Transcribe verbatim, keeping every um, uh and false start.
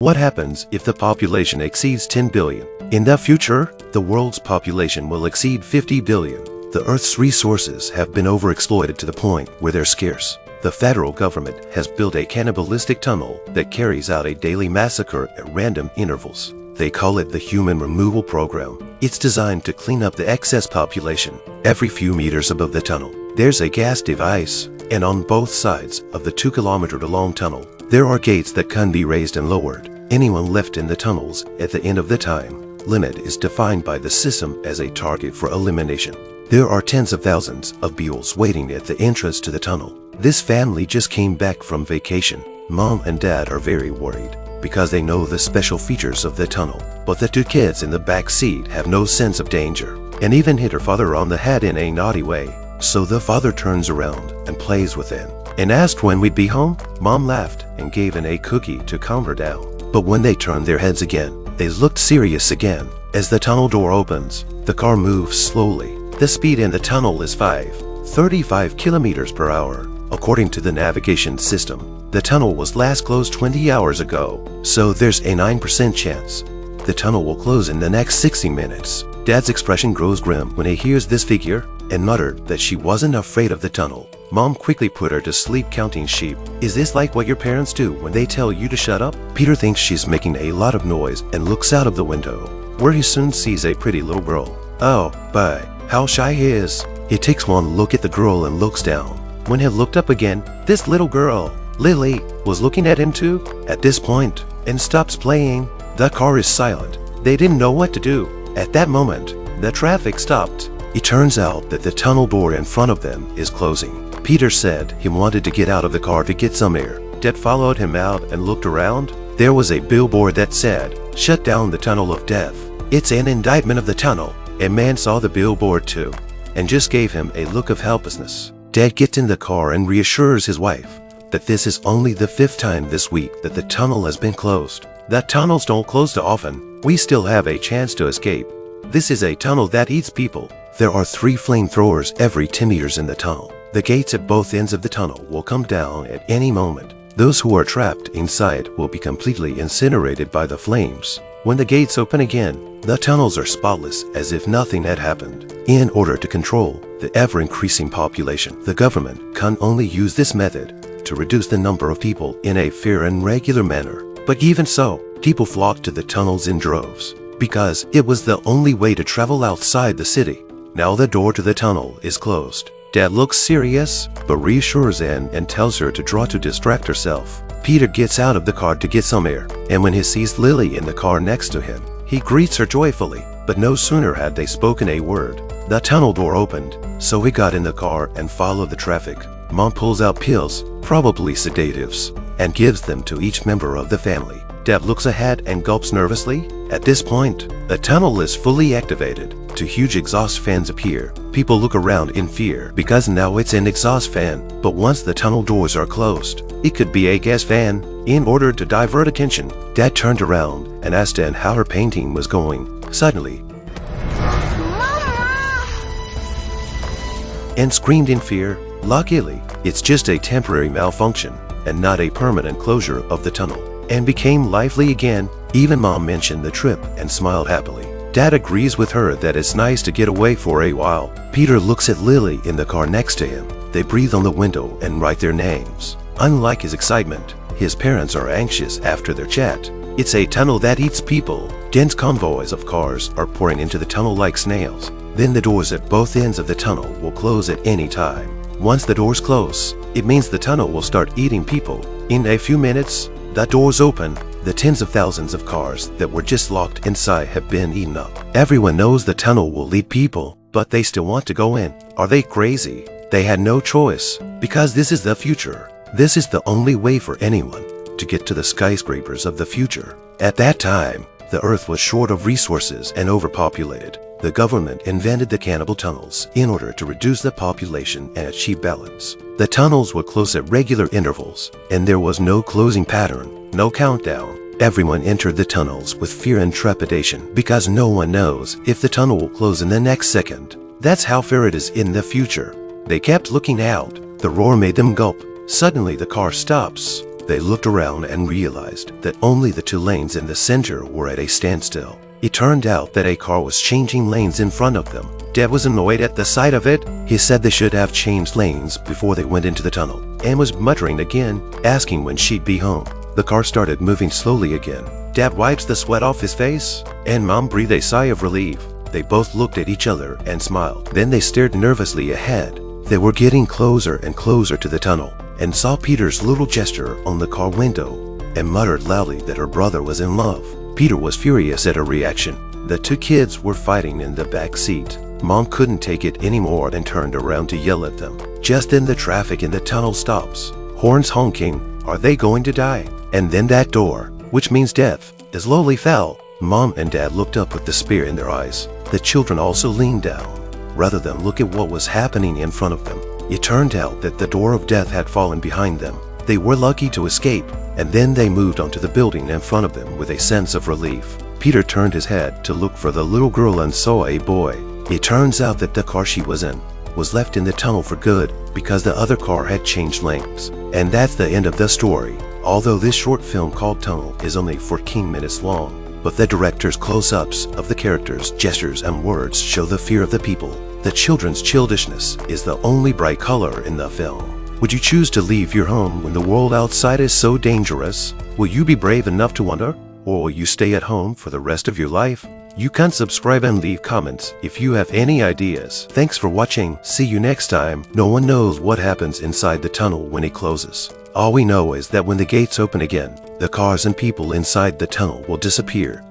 What happens if the population exceeds ten billion? In the future, the world's population will exceed fifty billion. The Earth's resources have been overexploited to the point where they're scarce. The federal government has built a cannibalistic tunnel that carries out a daily massacre at random intervals. They call it the Human Removal Program. It's designed to clean up the excess population. Every few meters above the tunnel, there's a gas device, and on both sides of the two-kilometer-long tunnel, there are gates that can be raised and lowered. Anyone left in the tunnels at the end of the time limit is defined by the system as a target for elimination. There are tens of thousands of beetles waiting at the entrance to the tunnel. This family just came back from vacation. Mom and Dad are very worried because they know the special features of the tunnel. But the two kids in the back seat have no sense of danger and even hit her father on the head in a naughty way. So the father turns around and plays with them and asked when we'd be home. Mom laughed and gave him a cookie to calm her down. But when they turned their heads again, they looked serious again. As the tunnel door opens, the car moves slowly. The speed in the tunnel is five point three five kilometers per hour. According to the navigation system, the tunnel was last closed twenty hours ago, so there's a nine percent chance the tunnel will close in the next sixty minutes. Dad's expression grows grim when he hears this figure and muttered that she wasn't afraid of the tunnel. Mom quickly put her to sleep counting sheep. Is this like what your parents do when they tell you to shut up? Peter thinks she's making a lot of noise and looks out of the window, where he soon sees a pretty little girl. Oh, by, how shy he is. He takes one look at the girl and looks down. When he looked up again, this little girl, Lily, was looking at him too, at this point, and stops playing. The car is silent. They didn't know what to do. At that moment, the traffic stopped. It turns out that the tunnel door in front of them is closing. Peter said he wanted to get out of the car to get some air. Dad followed him out and looked around. There was a billboard that said, "Shut down the tunnel of death. It's an indictment of the tunnel." A man saw the billboard too and just gave him a look of helplessness. Dad gets in the car and reassures his wife that this is only the fifth time this week that the tunnel has been closed. That tunnels don't close too often. We still have a chance to escape. This is a tunnel that eats people. There are three flamethrowers every ten meters in the tunnel. The gates at both ends of the tunnel will come down at any moment. Those who are trapped inside will be completely incinerated by the flames. When the gates open again, the tunnels are spotless as if nothing had happened. In order to control the ever-increasing population, the government can only use this method to reduce the number of people in a fair and regular manner. But even so, people flocked to the tunnels in droves because it was the only way to travel outside the city. Now the door to the tunnel is closed. Dad looks serious, but reassures Anne and tells her to draw to distract herself. Peter gets out of the car to get some air, and when he sees Lily in the car next to him, he greets her joyfully. But no sooner had they spoken a word, the tunnel door opened, so he got in the car and followed the traffic. Mom pulls out pills, probably sedatives, and gives them to each member of the family. Dad looks ahead and gulps nervously. At this point, the tunnel is fully activated. Two huge exhaust fans appear. People look around in fear because now it's an exhaust fan. But once the tunnel doors are closed, it could be a gas fan. In order to divert attention, Dad turned around and asked Anne how her painting was going. Suddenly, Mama! Anne screamed in fear. Luckily, it's just a temporary malfunction and not a permanent closure of the tunnel, and became lively again. Even Mom mentioned the trip and smiled happily. Dad agrees with her that it's nice to get away for a while. Peter looks at Lily in the car next to him. They breathe on the window and write their names. Unlike his excitement, his parents are anxious after their chat. It's a tunnel that eats people. Dense convoys of cars are pouring into the tunnel like snails. Then the doors at both ends of the tunnel will close at any time. Once the doors close, it means the tunnel will start eating people. In a few minutes, the doors open. The tens of thousands of cars that were just locked inside have been eaten up. Everyone knows the tunnel will lead people, but they still want to go in. Are they crazy? They had no choice, because this is the future. This is the only way for anyone to get to the skyscrapers of the future. At that time, the Earth was short of resources and overpopulated. The government invented the cannibal tunnels in order to reduce the population and achieve balance. The tunnels would close at regular intervals, and there was no closing pattern. No countdown. Everyone entered the tunnels with fear and trepidation because no one knows if the tunnel will close in the next second. That's how fair it is in the future. They kept looking out. The roar made them gulp. Suddenly the car stops. They looked around and realized that only the two lanes in the center were at a standstill. It turned out that a car was changing lanes in front of them. Deb was annoyed at the sight of it. He said they should have changed lanes before they went into the tunnel, and was muttering again, asking when she'd be home. The car started moving slowly again. Dad wipes the sweat off his face, and Mom breathed a sigh of relief. They both looked at each other and smiled. Then they stared nervously ahead. They were getting closer and closer to the tunnel, and saw Peter's little gesture on the car window, and muttered loudly that her brother was in love. Peter was furious at her reaction. The two kids were fighting in the back seat. Mom couldn't take it anymore and turned around to yell at them. Just then the traffic in the tunnel stops. Horns honking, are they going to die? And then that door, which means death, as Loli fell. Mom and Dad looked up with despair in their eyes. The children also leaned down, rather than look at what was happening in front of them. It turned out that the door of death had fallen behind them. They were lucky to escape, and then they moved onto the building in front of them with a sense of relief. Peter turned his head to look for the little girl and saw a boy. It turns out that the car she was in was left in the tunnel for good because the other car had changed lanes. And that's the end of the story. Although this short film called Tunnel is only fourteen minutes long, but the director's close-ups of the characters' gestures and words show the fear of the people. The children's childishness is the only bright color in the film. Would you choose to leave your home when the world outside is so dangerous? Will you be brave enough to wander? Or will you stay at home for the rest of your life? You can subscribe and leave comments if you have any ideas. Thanks for watching. See you next time. No one knows what happens inside the tunnel when it closes. All we know is that when the gates open again, the cars and people inside the tunnel will disappear.